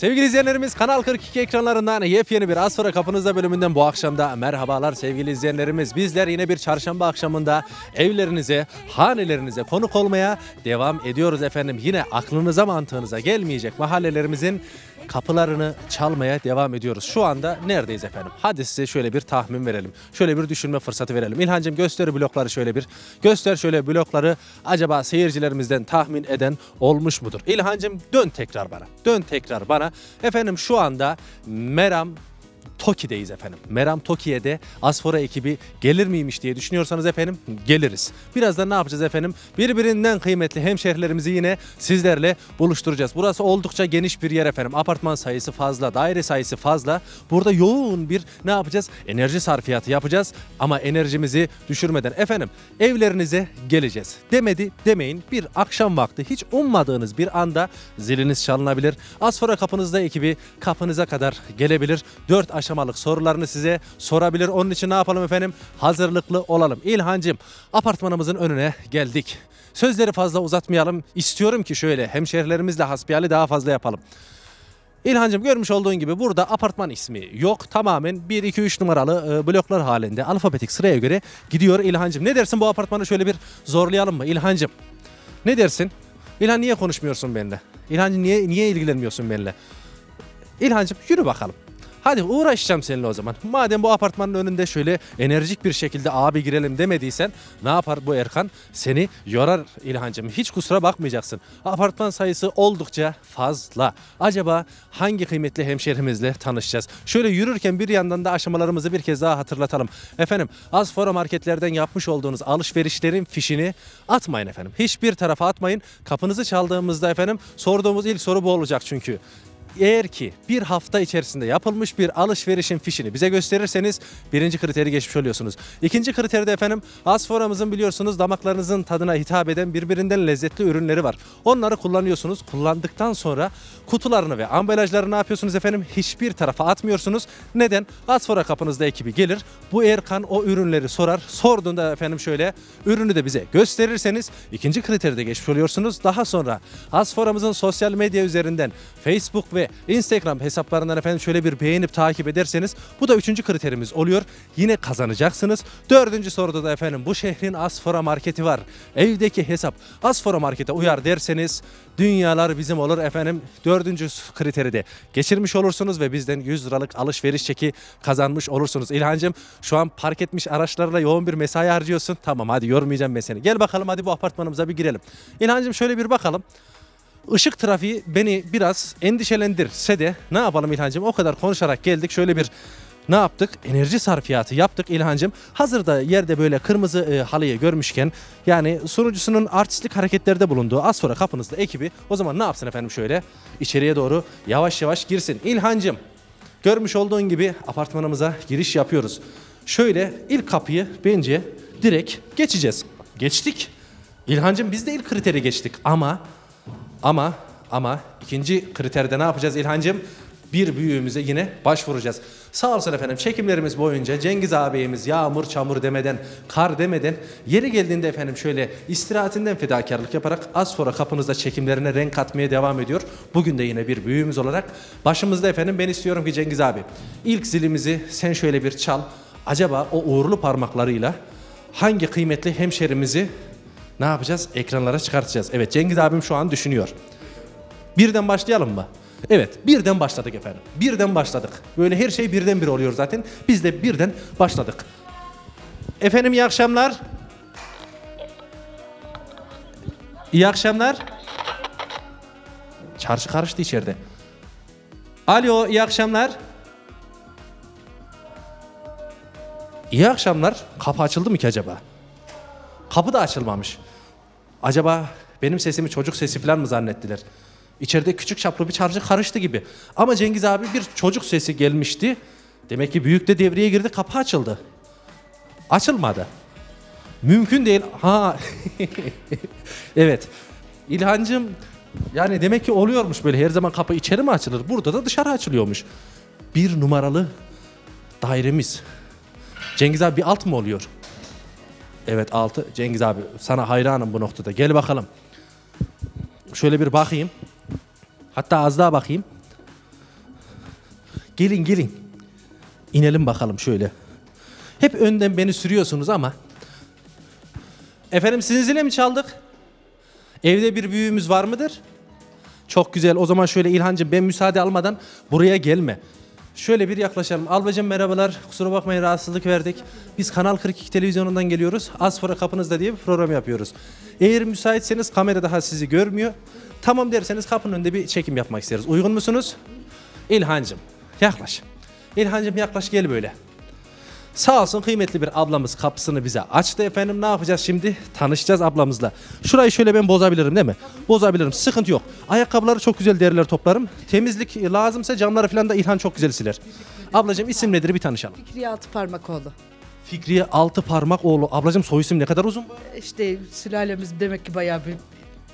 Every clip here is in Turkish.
Sevgili izleyenlerimiz, Kanal 42 ekranlarından yepyeni bir Asfora Kapınızda bölümünden bu akşamda merhabalar sevgili izleyenlerimiz. Bizler yine bir çarşamba akşamında evlerinize, hanelerinize konuk olmaya devam ediyoruz efendim. Yine aklınıza, mantığınıza gelmeyecek mahallelerimizin kapılarını çalmaya devam ediyoruz. Şu anda neredeyiz efendim? Hadi size şöyle bir tahmin verelim. Şöyle bir düşünme fırsatı verelim. İlhancığım, göster blokları şöyle bir. Göster şöyle blokları. Acaba seyircilerimizden tahmin eden olmuş mudur? İlhancığım, dön tekrar bana. Dön tekrar bana. Efendim, şu anda Meram Toki'deyiz efendim. Meram Toki'ye de Asfora ekibi gelir miymiş diye düşünüyorsanız efendim, geliriz. Birazdan ne yapacağız efendim? Birbirinden kıymetli hemşehrilerimizi yine sizlerle buluşturacağız. Burası oldukça geniş bir yer efendim. Apartman sayısı fazla, daire sayısı fazla. Burada yoğun bir ne yapacağız? Enerji sarfiyatı yapacağız ama enerjimizi düşürmeden efendim evlerinize geleceğiz. Demedi demeyin, bir akşam vakti hiç ummadığınız bir anda ziliniz çalınabilir. Asfora Kapınızda ekibi kapınıza kadar gelebilir. 4 aşamalık sorularını size sorabilir. Onun için ne yapalım efendim? Hazırlıklı olalım. İlhancığım, apartmanımızın önüne geldik. Sözleri fazla uzatmayalım. İstiyorum ki şöyle hemşehrilerimizle hasbihali daha fazla yapalım. İlhancığım, görmüş olduğun gibi burada apartman ismi yok. Tamamen 1-2-3 numaralı bloklar halinde alfabetik sıraya göre gidiyor İlhancığım. Ne dersin, bu apartmanı şöyle bir zorlayalım mı İlhancığım? Ne dersin? İlhan, niye konuşmuyorsun benimle? İlhancığım, niye ilgilenmiyorsun benimle? İlhancığım, yürü bakalım. Hadi uğraşacağım seninle o zaman. Madem bu apartmanın önünde şöyle enerjik bir şekilde abi girelim demediysen ne yapar bu Erkan? Seni yorar İlhancığım. Hiç kusura bakmayacaksın. Apartman sayısı oldukça fazla. Acaba hangi kıymetli hemşehrimizle tanışacağız? Şöyle yürürken bir yandan da aşamalarımızı bir kez daha hatırlatalım. Efendim, Asfora marketlerden yapmış olduğunuz alışverişlerin fişini atmayın efendim. Hiçbir tarafa atmayın. Kapınızı çaldığımızda efendim sorduğumuz ilk soru bu olacak çünkü. Eğer ki bir hafta içerisinde yapılmış bir alışverişin fişini bize gösterirseniz birinci kriteri geçmiş oluyorsunuz. İkinci kriteri de efendim, Asfora'mızın biliyorsunuz damaklarınızın tadına hitap eden birbirinden lezzetli ürünleri var. Onları kullanıyorsunuz. Kullandıktan sonra kutularını ve ambalajlarını ne yapıyorsunuz efendim? Hiçbir tarafa atmıyorsunuz. Neden? Asfora Kapınızda ekibi gelir. Bu Erkan o ürünleri sorar. Sorduğunda efendim şöyle ürünü de bize gösterirseniz ikinci kriteri de geçmiş oluyorsunuz. Daha sonra Asfora'mızın sosyal medya üzerinden Facebook ve Instagram hesaplarından efendim şöyle bir beğenip takip ederseniz bu da üçüncü kriterimiz oluyor. Yine kazanacaksınız. Dördüncü soruda da efendim bu şehrin Asfora marketi var. Evdeki hesap Asfora markete uyar derseniz dünyalar bizim olur efendim. Dördüncü kriteri de geçirmiş olursunuz ve bizden 100 liralık alışveriş çeki kazanmış olursunuz. İlhancığım, şu an park etmiş araçlarla yoğun bir mesai harcıyorsun. Tamam, hadi yormayacağım ben seni. Gel bakalım, hadi bu apartmanımıza bir girelim. İlhancığım, şöyle bir bakalım. Işık trafiği beni biraz endişelendirse de ne yapalım İlhancığım, o kadar konuşarak geldik, şöyle bir ne yaptık? Enerji sarfiyatı yaptık İlhancığım. Hazırda yerde böyle kırmızı halıyı görmüşken, yani sunucusunun artistlik hareketlerde bulunduğu Asfora Kapınızda ekibi o zaman ne yapsın efendim, şöyle içeriye doğru yavaş yavaş girsin. İlhancığım, görmüş olduğun gibi apartmanımıza giriş yapıyoruz. Şöyle ilk kapıyı bence direkt geçeceğiz. Geçtik. İlhancığım, biz de ilk kriteri geçtik ama ikinci kriterde ne yapacağız İlhancığım? Bir büyüğümüze yine başvuracağız. Sağ olsun efendim, çekimlerimiz boyunca Cengiz ağabeyimiz yağmur çamur demeden, kar demeden, yeri geldiğinde efendim şöyle istirahatinden fedakarlık yaparak Asfora Kapınızda çekimlerine renk katmaya devam ediyor. Bugün de yine bir büyüğümüz olarak başımızda efendim, ben istiyorum ki Cengiz abi, ilk zilimizi sen şöyle bir çal. Acaba o uğurlu parmaklarıyla hangi kıymetli hemşerimizi ne yapacağız? Ekranlara çıkartacağız. Evet, Cengiz abim şu an düşünüyor. Birden başlayalım mı? Evet, birden başladık efendim. Birden başladık. Böyle her şey birden bir oluyor zaten. Biz de birden başladık. Efendim, iyi akşamlar. İyi akşamlar. Çarşı karıştı içeride. Alo, iyi akşamlar. İyi akşamlar. Kapı açıldı mı ki acaba? Kapı da açılmamış. Acaba benim sesimi çocuk sesi falan mı zannettiler? İçeride küçük çaplı bir çarşı karıştı gibi. Ama Cengiz abi, bir çocuk sesi gelmişti. Demek ki büyük de devreye girdi, kapı açıldı. Açılmadı. Mümkün değil. Ha. Evet. İlhancığım, yani demek ki oluyormuş böyle, her zaman kapı içeri mi açılır? Burada da dışarı açılıyormuş. Bir numaralı dairemiz. Cengiz abi, bir alt mı oluyor? Evet, altı. Cengiz abi, sana hayranım bu noktada. Gel bakalım. Şöyle bir bakayım. Hatta az daha bakayım. Gelin gelin. İnelim bakalım şöyle. Hep önden beni sürüyorsunuz ama. Efendim sizin zile mi çaldık? Evde bir büyüğümüz var mıdır? Çok güzel. O zaman şöyle İlhancığım, ben müsaade almadan buraya gelme. Şöyle bir yaklaşalım. Albacım merhabalar. Kusura bakmayın rahatsızlık verdik. Biz Kanal 42 televizyonundan geliyoruz. Asfora Kapınızda diye bir program yapıyoruz. Eğer müsaitseniz, kamera daha sizi görmüyor. Tamam derseniz kapının önünde bir çekim yapmak isteriz. Uygun musunuz? İlhancığım yaklaş. İlhancığım yaklaş, gel böyle. Sağ olsun kıymetli bir ablamız kapısını bize açtı efendim. Ne yapacağız şimdi? Tanışacağız ablamızla. Şurayı şöyle ben bozabilirim değil mi? Bozabilirim, sıkıntı yok. Ayakkabıları çok güzel derler toplarım. Temizlik lazımsa camları falan da İlhan çok güzel siler. Ablacığım isim nedir, bir tanışalım. Fikriye Altı Parmakoğlu. Fikriye Altı Parmakoğlu. Ablacığım soy isim ne kadar uzun? İşte sülalemiz demek ki bayağı bir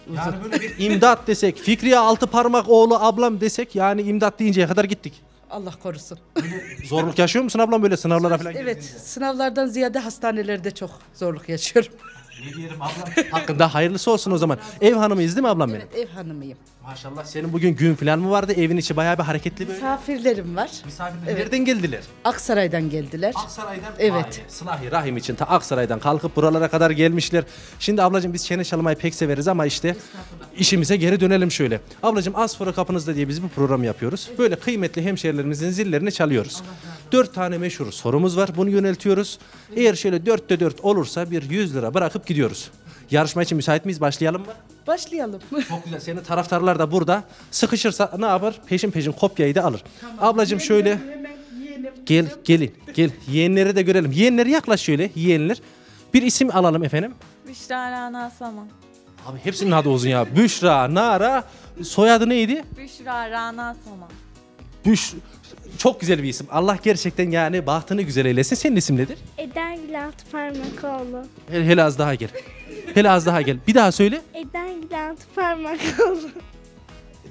uzun. Yani böyle bir imdat desek, Fikriye Altı Parmakoğlu ablam desek, yani imdat deyinceye kadar gittik. Allah korusun. Zorluk yaşıyor musun ablam böyle sınavlara falan? Evet, sınavlardan ziyade hastanelerde çok zorluk yaşıyorum. Ne diyelim ablam? Hakkında hayırlısı olsun o zaman. Ev hanımıyız değil mi ablam benim? Evet, ev hanımıyım. Maşallah, senin bugün gün falan mı vardı? Evin içi bayağı bir hareketli böyle. Misafirlerim var. Misafirler evet. Nereden geldiler? Aksaray'dan geldiler. Aksaray'dan? Evet. Sılah-i Rahim için ta Aksaray'dan kalkıp buralara kadar gelmişler. Şimdi ablacığım biz çene çalmayı pek severiz ama işte işimize geri dönelim şöyle. Ablacığım Asfora Kapınızda diye biz bu programı yapıyoruz. Evet. Böyle kıymetli hemşehrilerimizin zillerini çalıyoruz. 4 tane meşhur sorumuz var. Bunu yöneltiyoruz. Evet. Eğer şöyle 4'te 4 olursa bir 100 lira bırakıp gidiyoruz. Yarışma için müsait miyiz? Başlayalım mı? Başlayalım. Çok güzel. Senin taraftarlar da burada. Sıkışırsa ne yapar? Peşin peşin kopyayı da alır. Tamam. Ablacığım şöyle. Yeğenim. Gel, gelin. Gel. Yeğenleri de görelim. Yeğenleri yaklaş şöyle. Yeğenler. Bir isim alalım efendim. Büşra Rana Saman. Abi hepsinin adı uzun ya. Büşra, Nara. Soyadı neydi? Büşra Rana Saman. Çok güzel bir isim. Allah gerçekten yani bahtını güzel eylesin. Senin isim nedir? Edengül Altı Parmakoğlu. Hele az daha gel. Hele az daha gel. Bir daha söyle. Edengül Altı Parmakoğlu.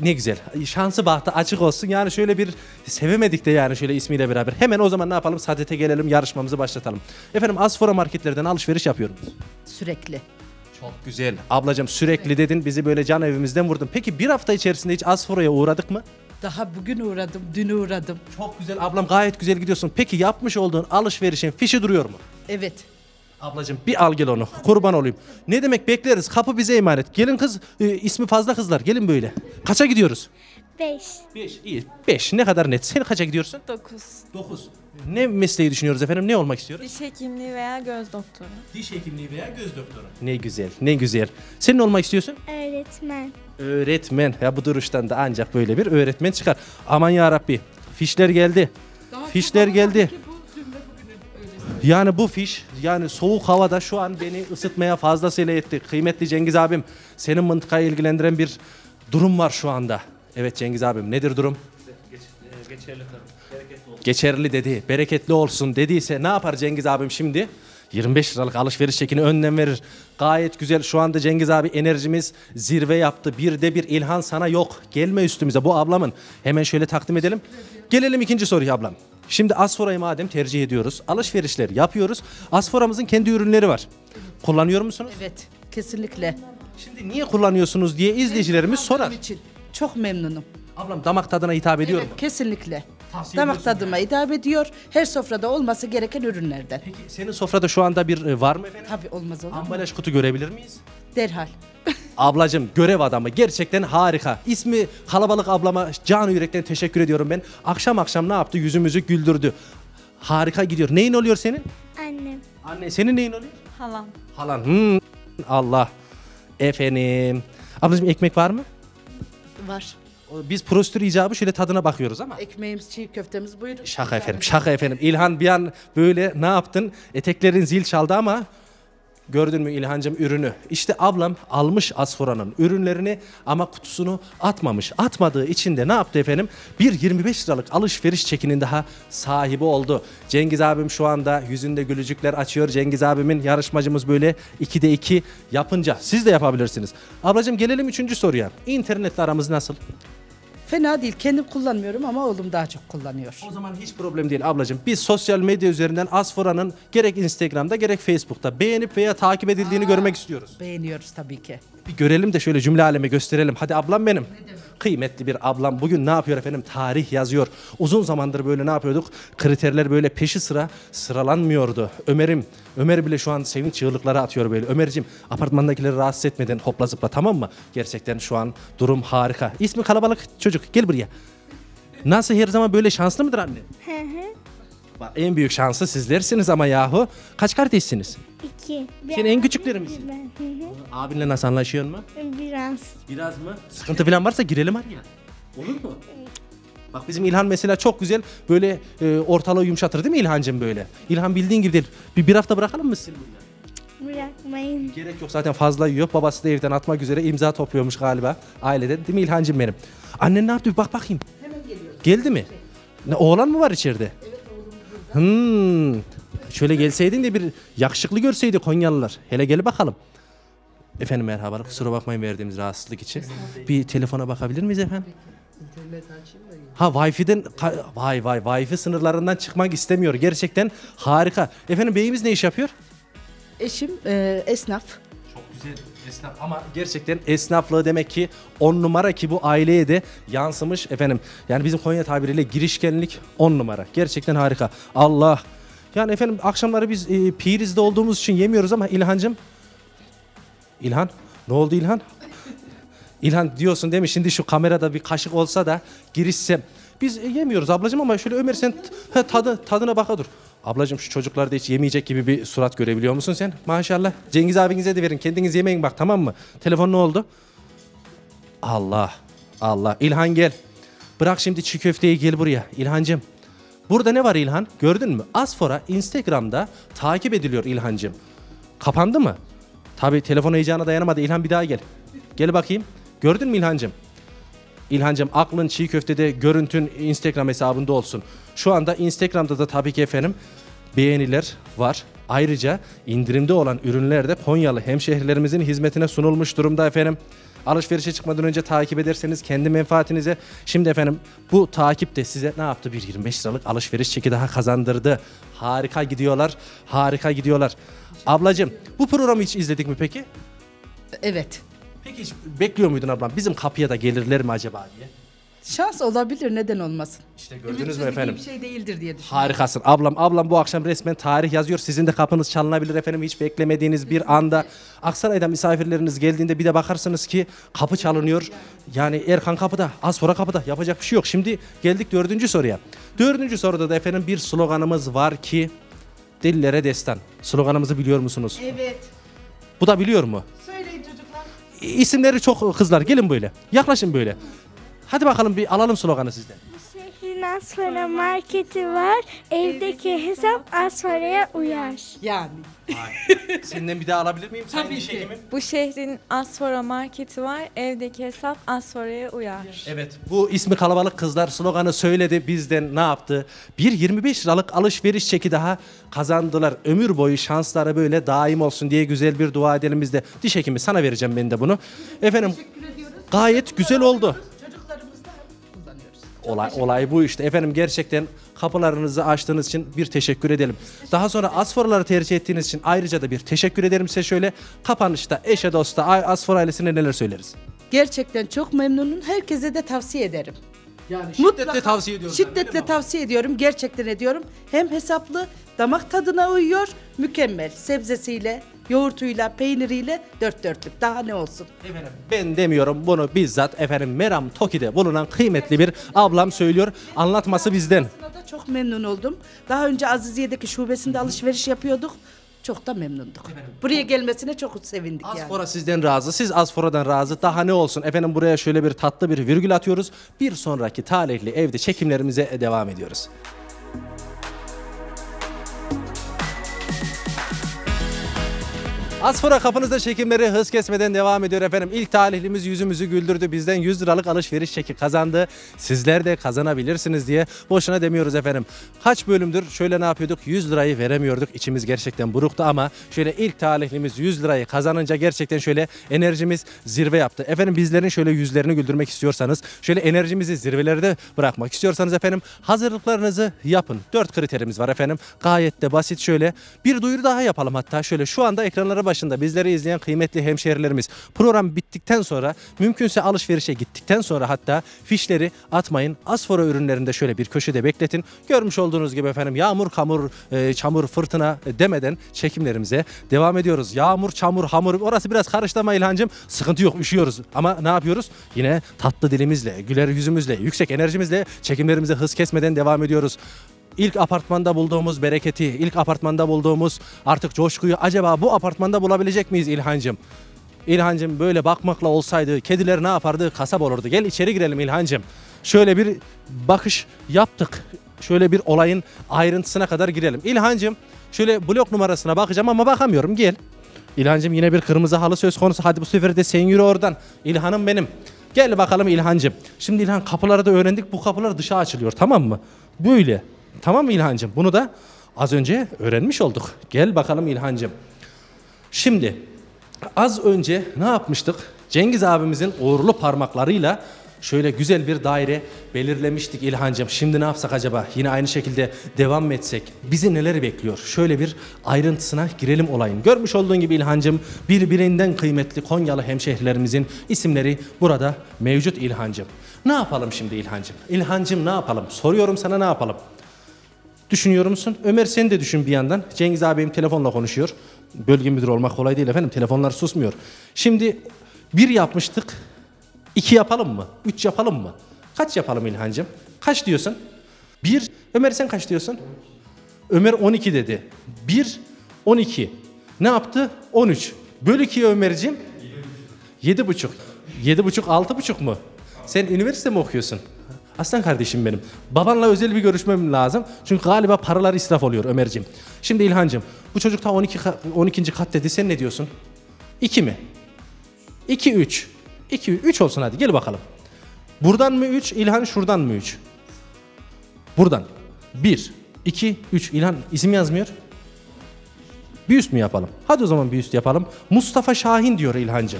Ne güzel. Şansı bahtı açık olsun. Yani şöyle bir sevemedik de yani şöyle ismiyle beraber. Hemen o zaman ne yapalım? Sadete gelelim, yarışmamızı başlatalım. Efendim Asfora marketlerden alışveriş yapıyoruz. Sürekli. Çok güzel. Ablacığım sürekli evet. Dedin bizi böyle can evimizden vurdun. Peki bir hafta içerisinde hiç Asfora'ya uğradık mı? Daha bugün uğradım, dün uğradım. Çok güzel ablam, gayet güzel gidiyorsun. Peki yapmış olduğun alışverişin fişi duruyor mu? Evet. Ablacığım bir al gel onu, kurban olayım. Ne demek, bekleriz, kapı bize emanet. Gelin kız, ismi fazla kızlar, gelin böyle. Kaça gidiyoruz? 5. İyi, 5 ne kadar net. Sen kaça gidiyorsun? 9. Ne mesleği düşünüyoruz efendim, ne olmak istiyoruz? Diş hekimliği veya göz doktoru. Diş hekimliği veya göz doktoru. Ne güzel, ne güzel. Sen ne olmak istiyorsun? Öğretmen. Öğretmen. Ya bu duruştan da ancak böyle bir öğretmen çıkar. Aman yarabbi, fişler geldi. Fişler geldi. Yani bu fiş, yani soğuk havada şu an beni ısıtmaya fazlasıyla yetti. Kıymetli Cengiz abim, senin mıntıkayı ilgilendiren bir durum var şu anda. Evet Cengiz abim, nedir durum? Geçerli tabii. Bereketli olsun. Geçerli dedi, bereketli olsun dediyse ne yapar Cengiz abim şimdi? 25 liralık alışveriş çekini önlem verir. Gayet güzel, şu anda Cengiz abi enerjimiz zirve yaptı. Bir de bir İlhan sana yok. Gelme üstümüze bu ablamın. Hemen şöyle takdim edelim. Gelelim ikinci soruya ablam. Şimdi Asfora'yı madem tercih ediyoruz, alışverişleri yapıyoruz. Asfora'mızın kendi ürünleri var. Kullanıyor musunuz? Evet, kesinlikle. Şimdi niye kullanıyorsunuz diye izleyicilerimiz sorar. İçin. Çok memnunum. Ablam damak tadına hitap ediyor mu? Kesinlikle. Tavsiye damak tadıma yani. Hitap ediyor. Her sofrada olması gereken ürünlerden. Peki senin sofrada şu anda bir var mı efendim? Tabii olmaz olur. Ambalaj kutu görebilir miyiz? Derhal. Ablacığım görev adamı gerçekten harika. İsmi kalabalık ablama canı yürekten teşekkür ediyorum ben. Akşam akşam ne yaptı? Yüzümüzü güldürdü. Harika gidiyor. Neyin oluyor senin? Annem. Anne senin neyin oluyor? Halam. Halan. Allah. Efendim. Ablacığım ekmek var mı? Var. Biz prosedür icabı şöyle tadına bakıyoruz ama. Ekmeğimiz, çiğ köftemiz buyurun. Şaka efendim, şaka efendim. İlhan bir an böyle ne yaptın? Eteklerin zil çaldı ama gördün mü İlhancığım ürünü? İşte ablam almış Asfora'nın ürünlerini ama kutusunu atmamış. Atmadığı için de ne yaptı efendim? Bir 25 liralık alışveriş çekinin daha sahibi oldu. Cengiz abim şu anda yüzünde gülücükler açıyor. Cengiz abimin yarışmacımız böyle 2'de 2 yapınca siz de yapabilirsiniz. Ablacığım gelelim 3. soruya. İnternetle aramız nasıl? Fena değil. Kendim kullanmıyorum ama oğlum daha çok kullanıyor. O zaman hiç problem değil ablacığım. Biz sosyal medya üzerinden Asfora'nın gerek Instagram'da gerek Facebook'ta beğenip veya takip edildiğini görmek istiyoruz. Beğeniyoruz tabii ki. Bir görelim de şöyle cümle aleme gösterelim. Hadi ablam benim. Kıymetli bir ablam bugün ne yapıyor efendim? Tarih yazıyor. Uzun zamandır böyle ne yapıyorduk? Kriterler böyle peşi sıra sıralanmıyordu. Ömer'im, Ömer bile şu an sevinç çığlıkları atıyor böyle. Ömer'cim apartmandakileri rahatsız etmeden hopla zıpla, tamam mı? Gerçekten şu an durum harika. İsmi kalabalık çocuk, gel buraya. Nasıl, her zaman böyle şanslı mıdır anne? Hı hı. Bak, en büyük şansı sizlersiniz ama yahu. Kaç kardeşsiniz? 2. Sen en küçükleri misin? Ben. Hı hı. Abinle nasıl anlaşıyorsun mu? Biraz. Biraz mı? Sıkıntı falan varsa girelim araya. Olur mu? Bak bizim İlhan mesela çok güzel böyle ortalığı yumuşatır değil mi İlhancığım böyle? İlhan bildiğin gibi değil. Bir hafta bırakalım mı siz bunu? Bırakmayın. Gerek yok, zaten fazla yiyor. Babası da evden atmak üzere imza topluyormuş galiba aileden. Değil mi İlhancığım benim? Annen ne yaptı? Bir bak bakayım. Hemen geliyor. Geldi mi? Ne, oğlan mı var içeride? Evet. Hmm. Şöyle gelseydin de bir yakışıklı görseydi Konyalılar. Hele gel bakalım. Efendim merhabalar. Kusura bakmayın verdiğimiz rahatsızlık için. Bir telefona bakabilir miyiz efendim? İnternet açayım da. Ha Wi-Fi'den Wi-Fi sınırlarından çıkmak istemiyor. Gerçekten harika. Efendim beyimiz ne iş yapıyor? Eşim esnaf. Çok güzel. Esnaf, ama gerçekten esnaflığı demek ki 10 numara, ki bu aileye de yansımış efendim. Yani bizim Konya tabiriyle girişkenlik 10 numara. Gerçekten harika. Allah. Yani efendim akşamları biz Piriz'de olduğumuz için yemiyoruz ama İlhancığım. İlhan. Ne oldu İlhan? İlhan diyorsun değil mi? Şimdi şu kamerada bir kaşık olsa da girişsem. Biz yemiyoruz ablacığım ama şöyle Ömer sen tadına baka dur. Ablacığım şu çocuklarda hiç yemeyecek gibi bir surat görebiliyor musun sen? Maşallah. Cengiz abinize de verin. Kendiniz yemeyin bak, tamam mı? Telefon ne oldu? Allah. Allah. İlhan gel. Bırak şimdi çiğ köfteyi, gel buraya. İlhancığım. Burada ne var İlhan? Gördün mü? Asfora Instagram'da takip ediliyor İlhancığım. Kapandı mı? Tabii telefon heyecana dayanamadı. İlhan bir daha gel. Gel bakayım. Gördün mü İlhancığım? İlhancığım aklın çiğ köftede, görüntün Instagram hesabında olsun. Şu anda Instagram'da da tabii ki efendim beğeniler var. Ayrıca indirimde olan ürünler de Konyalı hemşehrilerimizin hizmetine sunulmuş durumda efendim. Alışverişe çıkmadan önce takip ederseniz kendi menfaatinize. Şimdi efendim bu takip de size ne yaptı? Bir 25 liralık alışveriş çeki daha kazandırdı. Harika gidiyorlar, harika gidiyorlar. Ablacığım bu programı hiç izledik mi peki? Evet. Peki hiç bekliyor muydun ablam? Bizim kapıya da gelirler mi acaba diye? Şans olabilir, neden olmasın? İşte gördünüz mü efendim? Bir şey değildir diye düşünüyorum. Harikasın. Ablam bu akşam resmen tarih yazıyor. Sizin de kapınız çalınabilir efendim hiç beklemediğiniz bir anda. Aksaray'da misafirleriniz geldiğinde bir de bakarsınız ki kapı çalınıyor. Yani Erkan kapıda, Asfora kapıda, yapacak bir şey yok. Şimdi geldik 4. soruya. 4. soruda da efendim bir sloganımız var ki dillere destan. Sloganımızı biliyor musunuz? Evet. Bu da biliyor mu? Söyleyin çocuklar. İsimleri çok kızlar. Gelin böyle. Yaklaşın böyle. Hadi bakalım bir alalım sloganı sizden. Şehrin Asfora marketi var. Evdeki hesap Asfora'ya uyar. Yani. Senden bir daha alabilir miyim? Tabii ki. Bu şehrin Asfora marketi var. Evdeki hesap Asfora'ya uyar. Evet. Bu ismi kalabalık kızlar sloganı söyledi. Bizden ne yaptı? Bir 25 liralık alışveriş çeki daha kazandılar. Ömür boyu şansları böyle daim olsun diye güzel bir dua edelim biz de. Diş hekimi sana vereceğim ben de bunu. Efendim. Teşekkür ediyoruz. Gayet güzel oldu. Olay bu işte. Efendim gerçekten kapılarınızı açtığınız için bir teşekkür edelim. Daha sonra Asfora'ları tercih ettiğiniz için ayrıca da bir teşekkür ederim size şöyle. Kapanışta eşe dosta Asfora ailesine neler söyleriz? Gerçekten çok memnunum. Herkese de tavsiye ederim. Yani şiddetle tavsiye ediyorum. Şiddetle tavsiye ediyorum. Gerçekten ediyorum. Hem hesaplı, damak tadına uyuyor. Mükemmel. Sebzesiyle, yoğurtuyla, peyniriyle 4 dörtlük. Daha ne olsun? Efendim ben demiyorum, bunu bizzat efendim Meram Toki'de bulunan kıymetli bir ablam söylüyor. Anlatması bizden. Çok memnun oldum. Daha önce Aziziye'deki şubesinde alışveriş yapıyorduk. Çok da memnunduk. Efendim, buraya gelmesine çok sevindik. Asfora yani. Sizden razı, siz Asfora'dan razı. Daha ne olsun efendim, buraya şöyle bir tatlı bir virgül atıyoruz. Bir sonraki tarihli evde çekimlerimize devam ediyoruz. Asfora kapınızda çekimleri hız kesmeden devam ediyor efendim. İlk talihlimiz yüzümüzü güldürdü. Bizden 100 liralık alışveriş çeki kazandı. Sizler de kazanabilirsiniz diye boşuna demiyoruz efendim. Kaç bölümdür şöyle ne yapıyorduk? 100 lirayı veremiyorduk. İçimiz gerçekten buruktu ama şöyle ilk talihlimiz 100 lirayı kazanınca gerçekten şöyle enerjimiz zirve yaptı. Efendim bizlerin şöyle yüzlerini güldürmek istiyorsanız, şöyle enerjimizi zirvelerde bırakmak istiyorsanız efendim hazırlıklarınızı yapın. 4 kriterimiz var efendim. Gayet de basit şöyle. Bir duyuru daha yapalım hatta şöyle şu anda ekranlara başında bizleri izleyen kıymetli hemşehrilerimiz, program bittikten sonra, mümkünse alışverişe gittikten sonra hatta fişleri atmayın. Asfora ürünlerinde şöyle bir köşede bekletin. Görmüş olduğunuz gibi efendim yağmur, çamur, fırtına demeden çekimlerimize devam ediyoruz. Yağmur, çamur, hamur, orası biraz karıştı ama İlhancığım sıkıntı yok, üşüyoruz. Ama ne yapıyoruz? Yine tatlı dilimizle, güler yüzümüzle, yüksek enerjimizle çekimlerimize hız kesmeden devam ediyoruz. İlk apartmanda bulduğumuz bereketi, ilk apartmanda bulduğumuz artık coşkuyu acaba bu apartmanda bulabilecek miyiz İlhancığım? İlhancığım böyle bakmakla olsaydı kediler ne yapardı? Kasap olurdu. Gel içeri girelim İlhancığım. Şöyle bir bakış yaptık. Şöyle bir olayın ayrıntısına kadar girelim. İlhancığım şöyle blok numarasına bakacağım ama bakamıyorum. Gel. İlhancığım yine bir kırmızı halı söz konusu. Hadi bu sefer de sen yürü oradan. İlhanım benim. Gel bakalım İlhancığım. Şimdi İlhan kapıları da öğrendik. Bu kapılar dışa açılıyor, tamam mı? Böyle. Tamam mı İlhancığım? Bunu da az önce öğrenmiş olduk. Gel bakalım İlhancığım. Şimdi az önce ne yapmıştık? Cengiz abimizin uğurlu parmaklarıyla şöyle güzel bir daire belirlemiştik İlhancığım. Şimdi ne yapsak acaba? Yine aynı şekilde devam etsek bizi neler bekliyor? Şöyle bir ayrıntısına girelim olayın. Görmüş olduğun gibi İlhancığım birbirinden kıymetli Konyalı hemşehrilerimizin isimleri burada mevcut İlhancığım. Ne yapalım şimdi İlhancığım? İlhancığım ne yapalım? Soruyorum sana, ne yapalım? Düşünüyor musun? Ömer sen de düşün bir yandan. Cengiz abim telefonla konuşuyor. Bölge müdürü olmak kolay değil efendim. Telefonlar susmuyor. Şimdi bir yapmıştık. 2 yapalım mı? 3 yapalım mı? Kaç yapalım İlhancığım? Kaç diyorsun? 1. Ömer sen kaç diyorsun? 12. Ömer 12 dedi. 1, 12. Ne yaptı? 13. Böl 2'ye Ömerciğim. 7,5. 7,5, 6,5 mu? Sen üniversite mi okuyorsun? Aslan kardeşim benim. Babanla özel bir görüşmem lazım. Çünkü galiba paralar israf oluyor Ömerciğim. Şimdi İlhancığım bu çocuk ta 12. kat dedi. Sen ne diyorsun? 2 mi? 2, 3. 2, 3 olsun hadi, gel bakalım. Buradan mı 3 İlhan, şuradan mı 3? Buradan. 1, 2, 3 İlhan isim yazmıyor. Bir üst mü yapalım? Hadi o zaman bir üst yapalım. Mustafa Şahin diyor İlhancığım.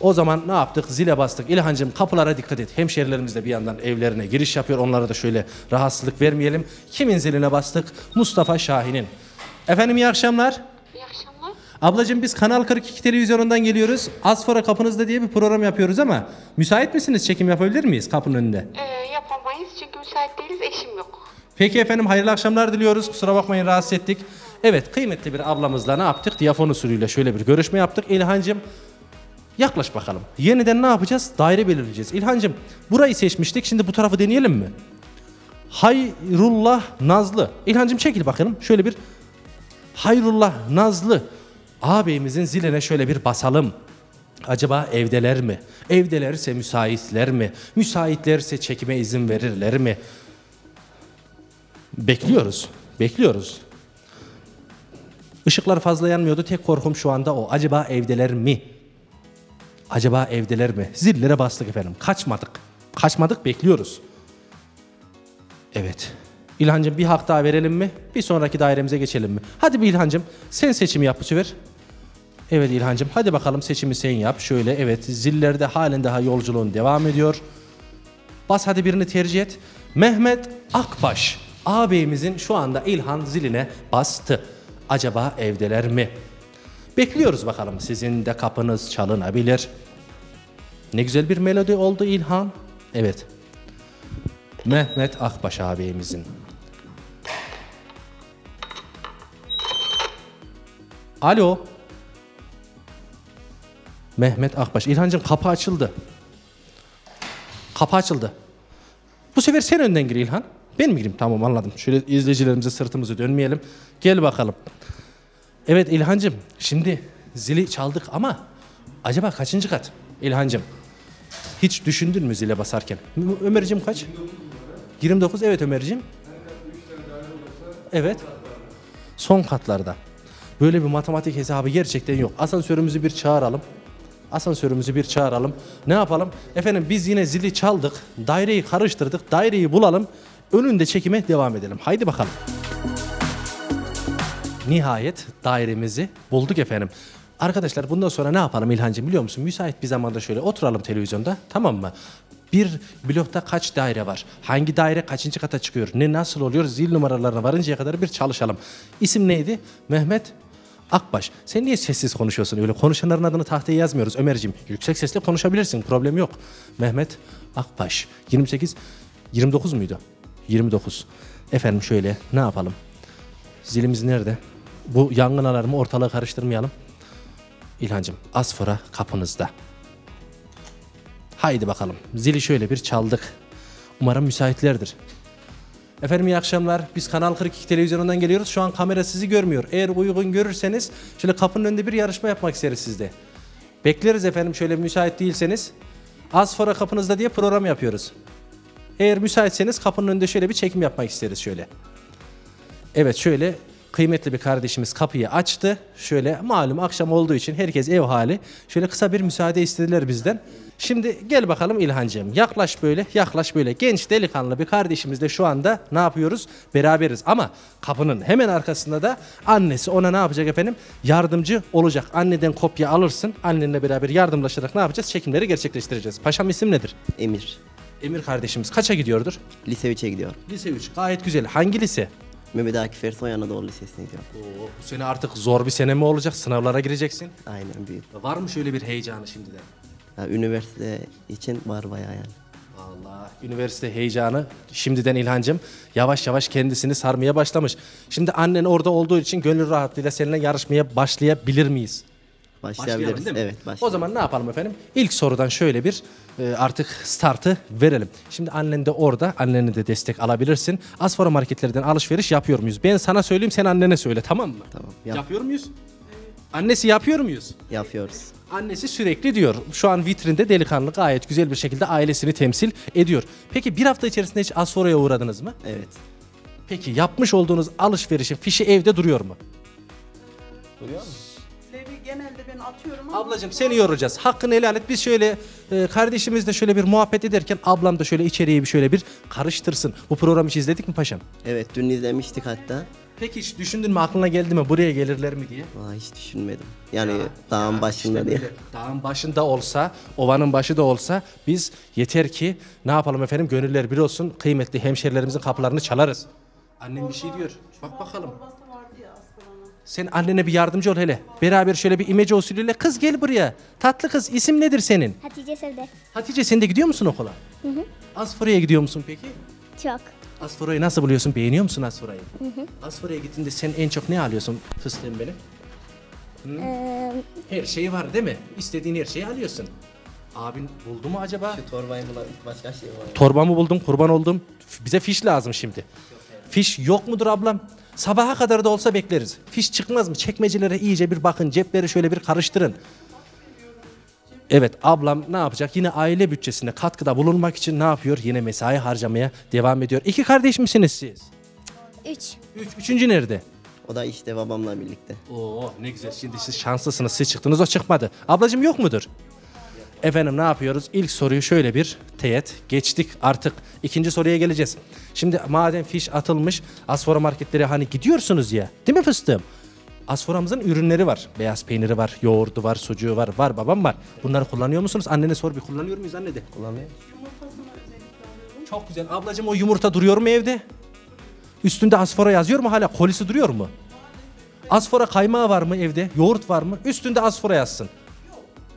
O zaman ne yaptık? Zile bastık. İlhancığım kapılara dikkat et. Hemşehrilerimiz de bir yandan evlerine giriş yapıyor. Onlara da şöyle rahatsızlık vermeyelim. Kimin ziline bastık? Mustafa Şahin'in. Efendim iyi akşamlar. İyi akşamlar. Ablacığım biz Kanal 42 televizyonundan geliyoruz. Asfora Kapınızda diye bir program yapıyoruz ama müsait misiniz? Çekim yapabilir miyiz kapının önünde? Yapamayız çünkü müsait değiliz. Eşim yok. Peki efendim, hayırlı akşamlar diliyoruz. Kusura bakmayın rahatsız ettik. Evet, kıymetli bir ablamızla ne yaptık? Diyafon usulüyle şöyle bir görüşme yaptık. İlhancığım yaklaş bakalım. Yeniden ne yapacağız? Daire belirleyeceğiz. İlhancığım burayı seçmiştik. Şimdi bu tarafı deneyelim mi? Hayrullah Nazlı. İlhancığım çekil bakalım. Şöyle bir Hayrullah Nazlı ağabeyimizin ziline şöyle bir basalım. Acaba evdeler mi? Evdelerse müsaitler mi? Müsaitlerse çekime izin verirler mi? Bekliyoruz. Bekliyoruz. Işıklar fazla yanmıyordu. Tek korkum şu anda o. Acaba evdeler mi? Acaba evdeler mi? Zillere bastık efendim. Kaçmadık. Kaçmadık, bekliyoruz. Evet. İlhancığım bir hak daha verelim mi? Bir sonraki dairemize geçelim mi? Hadi bir İlhancığım sen seçimi yap bu sefer. Evet İlhancığım hadi bakalım seçimi sen yap. Şöyle evet, zillerde halen daha yolculuğun devam ediyor. Bas hadi, birini tercih et. Mehmet Akbaş ağabeyimizin şu anda İlhan ziline bastı. Acaba evdeler mi? Bekliyoruz bakalım, sizin de kapınız çalınabilir. Ne güzel bir melodi oldu İlhan. Evet. Mehmet Akbaş ağabeyimizin. Alo. Mehmet Akbaş. İlhancığım kapı açıldı. Kapı açıldı. Bu sefer sen önden gir İlhan. Ben mi gireyim? Tamam, anladım. Şöyle izleyicilerimize sırtımızı dönmeyelim. Gel bakalım. Evet İlhancığım şimdi zili çaldık ama acaba kaçıncı kat İlhancığım? Hiç düşündün mü zile basarken? Ömerciğim kaç? 29, evet Ömerciğim. Evet. Son katlarda. Böyle bir matematik hesabı gerçekten yok. Asansörümüzü bir çağıralım. Asansörümüzü bir çağıralım. Ne yapalım? Efendim biz yine zili çaldık. Daireyi karıştırdık. Daireyi bulalım. Önünde çekime devam edelim. Haydi bakalım. Nihayet dairemizi bulduk efendim. Arkadaşlar bundan sonra ne yapalım İlhancığım biliyor musun? Müsait bir zamanda şöyle oturalım televizyonda, tamam mı? Bir blokta kaç daire var? Hangi daire kaçıncı kata çıkıyor? Ne nasıl oluyor? Zil numaralarına varıncaya kadar bir çalışalım. İsim neydi? Mehmet Akbaş, sen niye sessiz konuşuyorsun? Öyle konuşanların adını tahtaya yazmıyoruz Ömerciğim. Yüksek sesle konuşabilirsin, problem yok. Mehmet Akbaş, 28, 29 muydu? 29. Efendim şöyle, ne yapalım? Zilimiz nerede? Bu yangın alarmı ortalığı karıştırmayalım. İlhancığım, Asfora kapınızda. Haydi bakalım, zili şöyle bir çaldık. Umarım müsaitlerdir. Efendim iyi akşamlar. Biz Kanal 42 televizyonundan geliyoruz. Şu an kamera sizi görmüyor. Eğer uygun görürseniz şöyle kapının önünde bir yarışma yapmak isteriz sizde. Bekleriz efendim şöyle müsait değilseniz. Asfora kapınızda diye program yapıyoruz. Eğer müsaitseniz kapının önünde şöyle bir çekim yapmak isteriz şöyle. Evet şöyle kıymetli bir kardeşimiz kapıyı açtı. Şöyle malum akşam olduğu için herkes ev hali. Şöyle kısa bir müsaade istediler bizden. Şimdi gel bakalım İlhancığım, yaklaş böyle, yaklaş böyle. Genç delikanlı bir kardeşimizle şu anda ne yapıyoruz? Beraberiz ama kapının hemen arkasında da annesi ona ne yapacak efendim? Yardımcı olacak. Anneden kopya alırsın, annenle beraber yardımlaşarak ne yapacağız? Çekimleri gerçekleştireceğiz. Paşam isim nedir? Emir. Emir kardeşimiz kaça gidiyordur? Lise 3'e gidiyor. Lise 3, gayet güzel. Hangi lise? Mehmet Akif Ersoy Anadolu Lisesi'ne gidiyor. Oo, bu sene artık zor bir sene mi olacak? Sınavlara gireceksin. Aynen büyük. Var mı şöyle bir heyecanı şimdiden? Ya, üniversite için var bayağı yani. Vallahi üniversite heyecanı şimdiden İlhancığım yavaş yavaş kendisini sarmaya başlamış. Şimdi annen orada olduğu için gönül rahatlığıyla seninle yarışmaya başlayabilir miyiz? Başlayabiliriz. Evet, başlayalım. O zaman ne yapalım efendim? İlk sorudan şöyle bir artık startı verelim. Şimdi annen de orada, anneni de destek alabilirsin. Asfora marketlerden alışveriş yapıyor muyuz? Ben sana söyleyeyim, sen annene söyle, tamam mı? Tamam. Yapıyor muyuz? Annesi yapıyor muyuz? Yapıyoruz. Annesi sürekli diyor. Şu an vitrinde delikanlı gayet güzel bir şekilde ailesini temsil ediyor. Peki bir hafta içerisinde hiç Asfora'ya uğradınız mı? Evet. Peki yapmış olduğunuz alışverişin fişi evde duruyor mu? Duruyor mu? Genelde ben atıyorum ama... Ablacığım seni yoracağız. Hakkını helal et. Biz şöyle kardeşimizle şöyle bir muhabbet ederken ablam da şöyle içeriği bir şöyle bir karıştırsın. Bu programı hiç izledik mi paşam? Evet, dün izlemiştik hatta. Peki hiç düşündün mü, aklına geldi mi buraya gelirler mi diye? Vallahi hiç düşünmedim. Yani ya, dağın ya, başında işte diye. Böyle, dağın başında olsa, ovanın başı da olsa biz yeter ki ne yapalım efendim, gönüller bir olsun, kıymetli hemşerilerimizin kapılarını çalarız. Annem bir şey diyor. Bak bakalım. Sen annene bir yardımcı ol hele. Beraber şöyle bir imece usulüyle. Kız gel buraya. Tatlı kız, isim nedir senin? Hatice Sevde. Hatice, sen de gidiyor musun okula? Hı hı. Asfora'ya gidiyor musun peki? Çok. Asfora'yı nasıl buluyorsun? Beğeniyor musun Asfora'yı? Hı hı. Asfora'ya gittiğinde sen en çok ne alıyorsun fıstığım benim? Her şeyi var değil mi? İstediğin her şeyi alıyorsun. Abin buldu mu acaba? Şu torbayı bulalım. Başka şey var. Torbamı buldum, kurban oldum. Bize fiş lazım şimdi. Fiş yok mudur ablam? Sabaha kadar da olsa bekleriz. Fiş çıkmaz mı? Çekmecelere iyice bir bakın. Cepleri şöyle bir karıştırın. Evet, ablam ne yapacak? Yine aile bütçesine katkıda bulunmak için ne yapıyor? Yine mesai harcamaya devam ediyor. İki kardeş misiniz siz? Üç. Üçüncü nerede? O da işte babamla birlikte. Oo, ne güzel. Şimdi siz şanslısınız. Siz çıktınız, o çıkmadı. Ablacığım yok mudur? Efendim ne yapıyoruz? İlk soruyu şöyle bir teğet geçtik, artık ikinci soruya geleceğiz. Şimdi madem fiş atılmış, Asfora marketlere hani gidiyorsunuz ya, değil mi fıstığım? Asfora'mızın ürünleri var. Beyaz peyniri var, yoğurdu var, sucuğu var, var babam var. Bunları kullanıyor musunuz? Annene sor bir, kullanıyor muyuz anne de? Kullanıyor. Yumurtasını özellikle alıyorum. Çok güzel. Ablacığım o yumurta duruyor mu evde? Üstünde Asfora yazıyor mu hala? Kolisi duruyor mu? Asfora kaymağı var mı evde? Yoğurt var mı? Üstünde Asfora yazsın.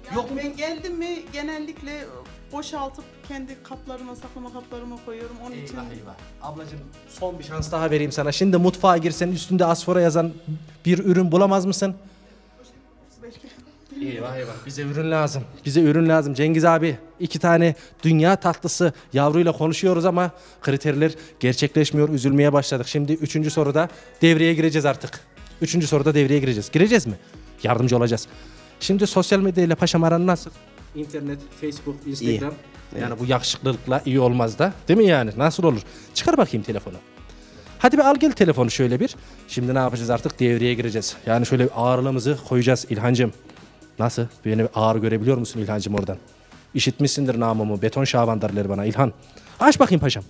Yani yok, ben geldim mi genellikle boşaltıp kendi kaplarıma, saklama kaplarıma koyuyorum. Onun eyvah, için... Eyvah. Ablacığım son bir şans daha vereyim sana. Şimdi mutfağa girsen üstünde Asfora yazan bir ürün bulamaz mısın? Eyvah eyvah, bize ürün lazım. Bize ürün lazım. Cengiz abi, iki tane dünya tatlısı yavruyla konuşuyoruz ama kriterler gerçekleşmiyor. Üzülmeye başladık. Şimdi üçüncü soruda devreye gireceğiz artık. Üçüncü soruda devreye gireceğiz. Gireceğiz mi? Yardımcı olacağız. Şimdi sosyal medyayla paşam aran nasıl? İnternet, Facebook, Instagram. İyi. Yani evet, bu yakışıklılıkla iyi olmaz da. Değil mi yani? Nasıl olur? Çıkar bakayım telefonu. Hadi bir al gel telefonu şöyle bir. Şimdi ne yapacağız artık? Devreye gireceğiz. Yani şöyle ağırlığımızı koyacağız İlhancığım. Nasıl? Beni ağır görebiliyor musun İlhancığım oradan? İşitmişsindir namımı. Beton Şaban derler bana İlhan. Aç bakayım paşam.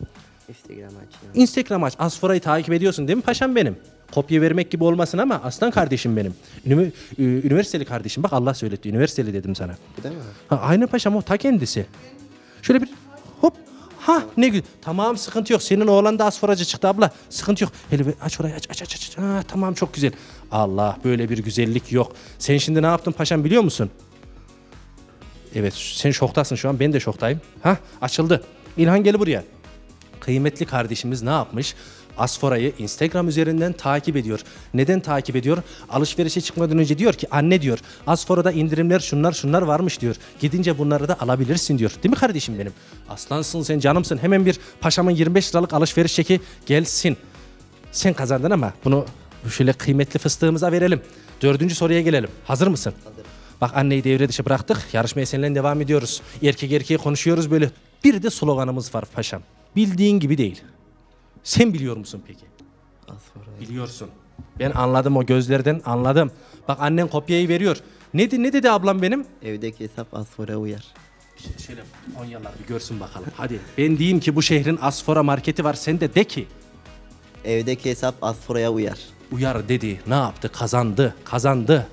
Instagram aç. Instagram aç. Asfora'yı takip ediyorsun değil mi paşam benim? Kopya vermek gibi olmasın ama aslan kardeşim benim. Üniversiteli kardeşim. Bak Allah söyletti. Üniversiteli dedim sana. Değil mi? Ha, aynı paşam o ta kendisi. Şöyle bir hop. Ha ne güzel. Tamam sıkıntı yok. Senin oğlan da asforacı çıktı abla. Sıkıntı yok. Hele aç orayı aç. Ha, tamam çok güzel. Allah böyle bir güzellik yok. Sen şimdi ne yaptın paşam biliyor musun? Evet sen şoktasın şu an. Ben de şoktayım. Ha açıldı. İlhan gel buraya. Kıymetli kardeşimiz ne yapmış? Asfora'yı Instagram üzerinden takip ediyor. Neden takip ediyor? Alışverişe çıkmadan önce diyor ki anne diyor Asfora'da indirimler şunlar varmış diyor. Gidince bunları da alabilirsin diyor. Değil mi kardeşim benim? Aslansın sen canımsın. Hemen bir paşamın 25 liralık alışveriş çeki gelsin. Sen kazandın ama bunu şöyle kıymetli fıstığımıza verelim. 4. soruya gelelim. Hazır mısın? Hazır. Bak anneyi devre dışı bıraktık. Yarışmaya seninle devam ediyoruz. Erkek erkeğe konuşuyoruz böyle. Bir de sloganımız var paşam. Bildiğin gibi değil. Sen biliyor musun peki? Biliyorsun. Ben anladım o gözlerden anladım. Bak annen kopyayı veriyor. Ne dedi ablam benim? Evdeki hesap Asfora uyar. Şöyle Konyalılar bir görsün bakalım. Hadi ben diyeyim ki bu şehrin Asfora marketi var. Sen de ki. Evdeki hesap Asfora'ya uyar. Uyar dedi. Ne yaptı? Kazandı.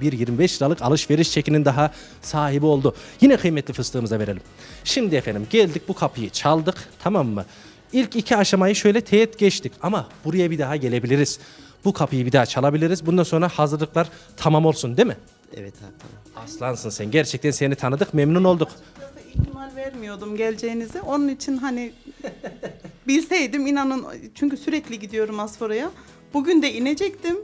Bir 25 liralık alışveriş çekinin daha sahibi oldu. Yine kıymetli fıstığımıza verelim. Şimdi efendim geldik bu kapıyı çaldık. Tamam mı? İlk 2 aşamayı şöyle teğet geçtik ama buraya bir daha gelebiliriz. Bu kapıyı bir daha çalabiliriz. Bundan sonra hazırlıklar tamam olsun değil mi? Evet abi tamam. Aslansın sen. Gerçekten seni tanıdık, memnun olduk. Açıkçası ihtimal vermiyordum geleceğinize. Onun için hani bilseydim inanın çünkü sürekli gidiyorum Asfora'ya. Bugün de inecektim.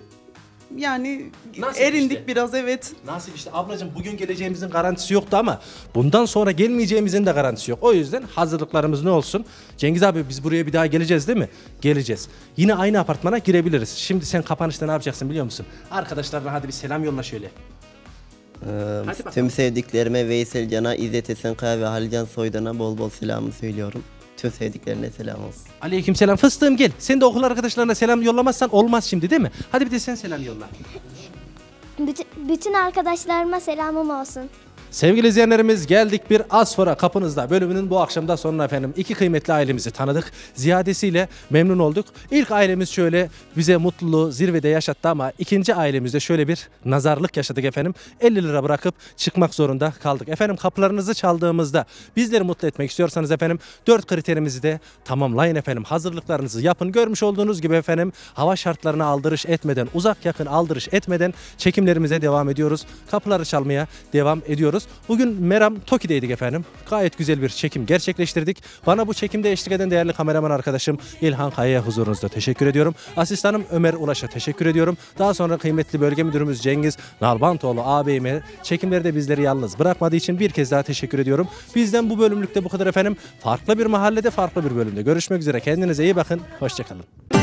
Yani nasip erindik işte. Biraz evet. Nasip işte ablacığım bugün geleceğimizin garantisi yoktu ama bundan sonra gelmeyeceğimizin de garantisi yok. O yüzden hazırlıklarımız ne olsun? Cengiz abi biz buraya bir daha geleceğiz değil mi? Geleceğiz. Yine aynı apartmana girebiliriz. Şimdi sen kapanışta ne yapacaksın biliyor musun? Arkadaşlarına hadi bir selam yolla şöyle. Tüm sevdiklerime Veysel Can'a, İzzet Esenkaya ve Halcan Soydan'a bol bol selamı söylüyorum. Tüm sevdiklerine selam olsun. Aleyküm selam. Fıstığım gel. Sen de okul arkadaşlarına selam yollamazsan olmaz şimdi değil mi? Hadi bir de sen selam yolla. Bütün arkadaşlarıma selamım olsun. Sevgili izleyenlerimiz geldik bir Asfora Kapınızda bölümünün bu akşamda sonuna efendim. 2 kıymetli ailemizi tanıdık. Ziyadesiyle memnun olduk. İlk ailemiz şöyle bize mutluluğu zirvede yaşattı ama ikinci ailemizde şöyle bir nazarlık yaşadık efendim. 50 lira bırakıp çıkmak zorunda kaldık. Efendim kapılarınızı çaldığımızda bizleri mutlu etmek istiyorsanız efendim 4 kriterimizi de tamamlayın efendim. Hazırlıklarınızı yapın. Görmüş olduğunuz gibi efendim hava şartlarına aldırış etmeden uzak yakın aldırış etmeden çekimlerimize devam ediyoruz. Kapıları çalmaya devam ediyoruz. Bugün Meram Toki'deydik efendim. Gayet güzel bir çekim gerçekleştirdik. Bana bu çekimde eşlik eden değerli kameraman arkadaşım İlhan Kaya'ya huzurunuzda teşekkür ediyorum. Asistanım Ömer Ulaş'a teşekkür ediyorum. Daha sonra kıymetli bölge müdürümüz Cengiz Nalbantoğlu ağabeyime çekimleri de bizleri yalnız bırakmadığı için bir kez daha teşekkür ediyorum. Bizden bu bölümlükte bu kadar efendim. Farklı bir mahallede farklı bir bölümde görüşmek üzere. Kendinize iyi bakın. Hoşçakalın.